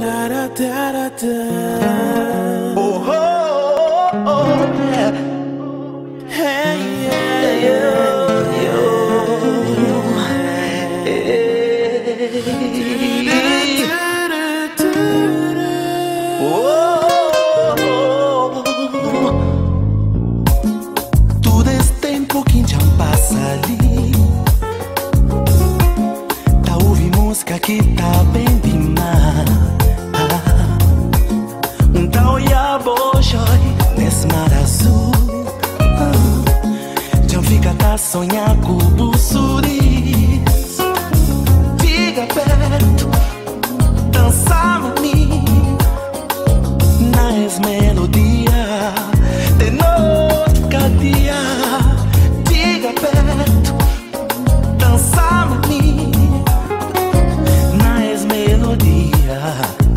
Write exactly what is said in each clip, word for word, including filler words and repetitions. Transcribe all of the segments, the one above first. La da da da da. Oh ho oh, oh, oh, yeah. Hey yeah yeah yeah. Hey. Da da da da da. Oh, oh, oh. Todo es tempo que já passa ali. Tá ouvi música que tá bem. Sonhar cu busurii, fica perto, dança mami, nas melodia, de noite cada dia, fica perto, dança mami, nas melodia,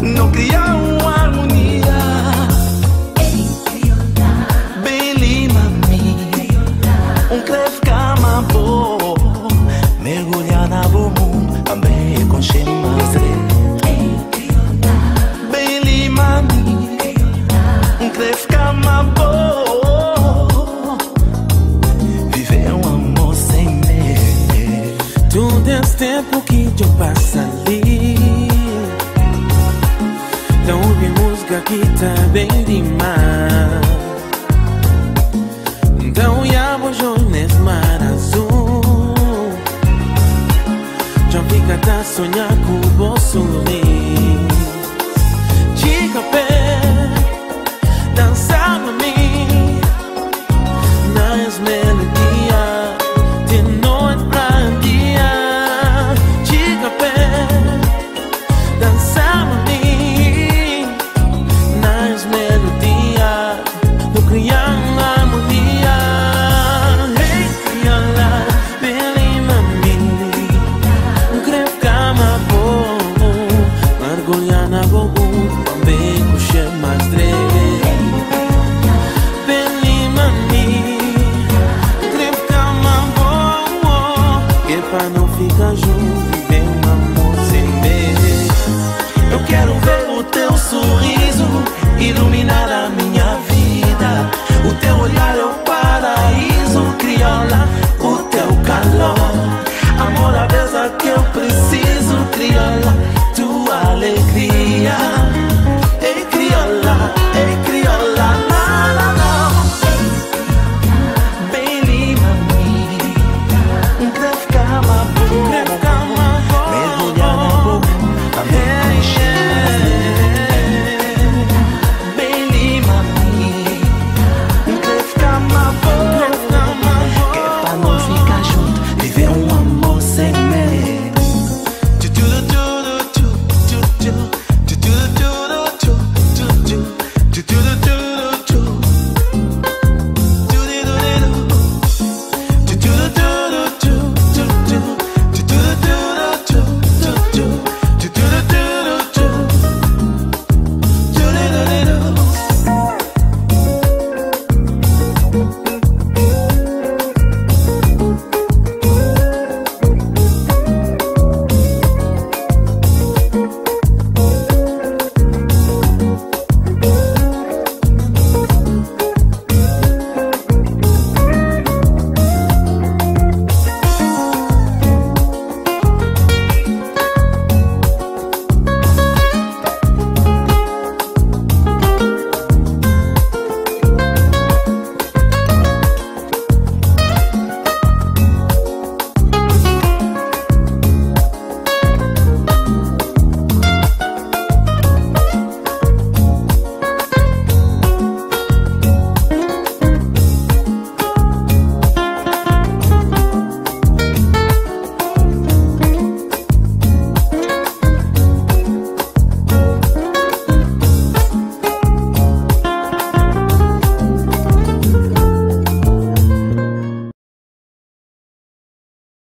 não cria uma harmonia. Ei, criolla, beli mami, um cref. Mergulha na bumbum, também é com chimazé. Beli mami, crefca mabô. Viver um amor sem medo. Todo esse tempo que eu passo ali.